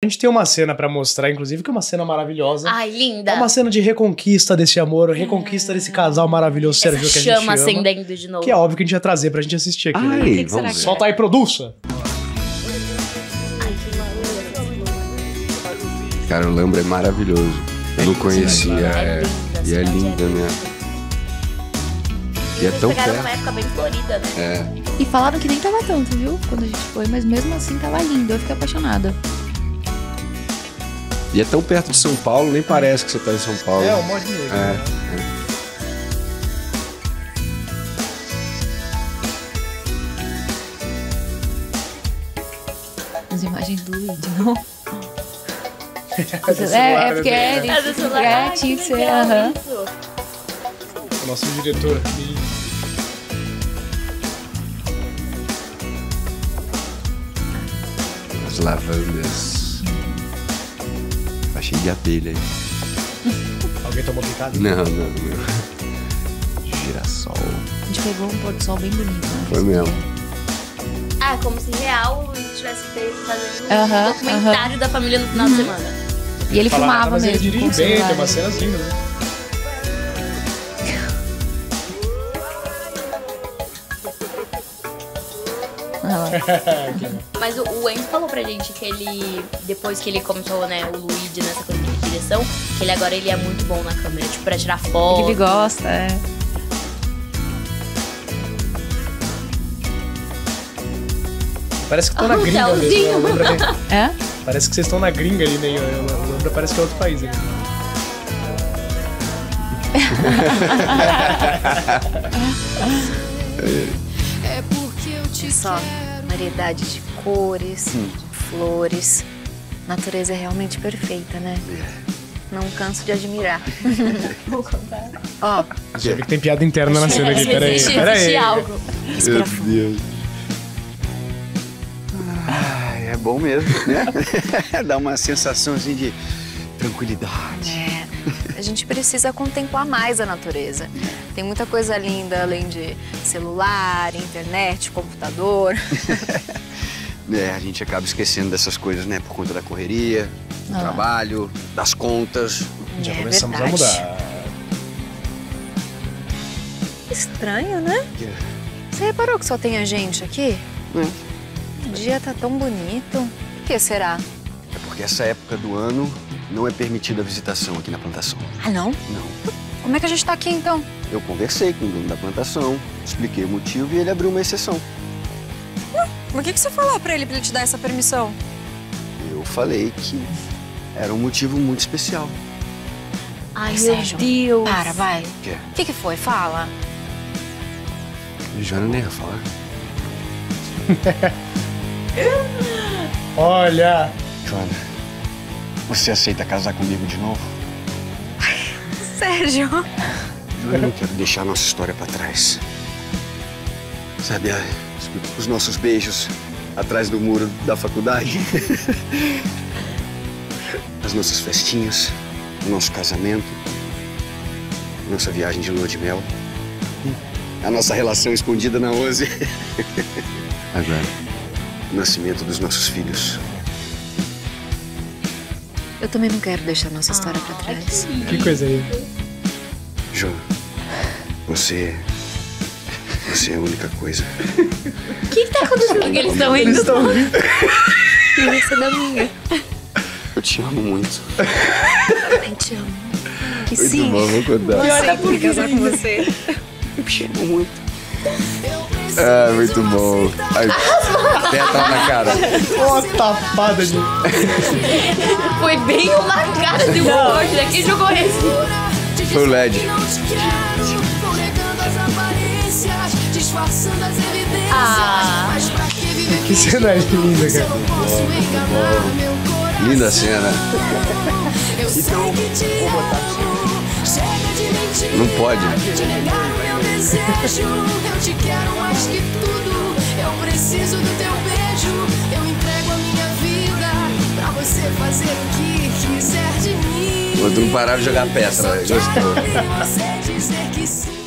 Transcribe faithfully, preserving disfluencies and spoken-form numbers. A gente tem uma cena pra mostrar, inclusive, que é uma cena maravilhosa. Ai, linda! É uma cena de reconquista desse amor, reconquista hum. desse casal maravilhoso, Sérgio, que a gente chama. Acendendo de novo. Que é óbvio que a gente ia trazer pra gente assistir aqui. Ai, né? que que vamos ver. Solta aí, produça! Ai, que maluco! Cara, o Lambra é maravilhoso. Eu não conhecia. É, é, é, e é linda, né? E é tão perto. Uma época bem florida, né? É. E falaram que nem tava tanto, viu? Quando a gente foi, mas mesmo assim tava lindo. Eu fiquei apaixonada. E é tão perto de São Paulo, nem parece que você tá em São Paulo. É, um monte de jeito, né? É. As imagens do vídeo, não? É, é porque é, né? é, celular, é, tinha que ser, aham. O nosso diretor aqui. As lavandas. Tá cheio de abelha aí. Alguém tomou picada? Não, não, não. Girassol. A gente pegou um pôr do sol bem bonito, né? Foi mesmo. Ah, como se real ele tivesse feito fazendo uh -huh, um documentário uh -huh. da família no final uh -huh. de semana. E ele Falava, filmava mesmo. Ele dirige bem, tem umas cenas lindas, né? Mas o, o Enzo falou pra gente que ele, depois que ele começou, né, o Luigi nessa coisa de direção, que ele agora ele é muito bom na câmera, tipo, pra tirar foto. Ele gosta, é. Parece que tô oh, na gringa mesmo, né? Lembra, é? Parece que vocês estão na gringa ali, né? Eu lembro, parece que é outro país aqui. É porque eu te Só. variedade de cores, Sim. flores. Natureza é realmente perfeita, né? Não canso de admirar. Vou contar. Ó. Achei que tem piada interna na cena aqui. Peraí, existe, peraí. Existe algo. Meu Deus. Ah, é bom mesmo, né? Dá uma sensação assim de tranquilidade. É. A gente precisa contemplar mais a natureza. Tem muita coisa linda além de celular, internet, computador. É, a gente acaba esquecendo dessas coisas, né? Por conta da correria, do ah. trabalho, das contas. Já é, começamos verdade. a mudar. Estranho, né? Yeah. Você reparou que só tem a gente aqui? Hum. O dia tá tão bonito. Por que será? É porque essa época do ano não é permitida a visitação aqui na plantação. Ah, não? Não. Como é que a gente tá aqui, então? Eu conversei com o dono da plantação, expliquei o motivo e ele abriu uma exceção. Não, mas o que, que você falou pra ele, pra ele te dar essa permissão? Eu falei que era um motivo muito especial. Ai, Sérgio, meu Deus. Para, vai. O que? que, que foi? Fala. A Joana nem ia falar. Olha! Joana, você aceita casar comigo de novo? Sérgio! Eu não quero deixar a nossa história pra trás. Sabe, os nossos beijos atrás do muro da faculdade. As nossas festinhas, o nosso casamento, a nossa viagem de lua de mel, a nossa relação escondida na onze. Agora, o nascimento dos nossos filhos. Eu também não quero deixar nossa história ah, pra trás. Que, que coisa aí. Jo, você... Você é a única coisa. O que tá acontecendo? Eles, eles estão rindo. Eles estão rindo. E você é da minha. Eu te amo muito. Eu também te amo. Que muito sim. Bom, vou contar. Eu olhar por casar com você. Eu te amo muito. Ah, muito bom. Ai, aperta na cara. Uma tapada de... Foi bem uma cara de humor. Quem jogou esse? Foi o L E D. Ah. Que cena é que linda, cara. Bom, bom. Linda cena. Então, vou botar aqui. Não pode. Eu te quero mais que tudo. Eu preciso do teu beijo. Eu entrego a minha vida pra você fazer o que quiser de mim. Outro não parava de jogar pedra. Gostou.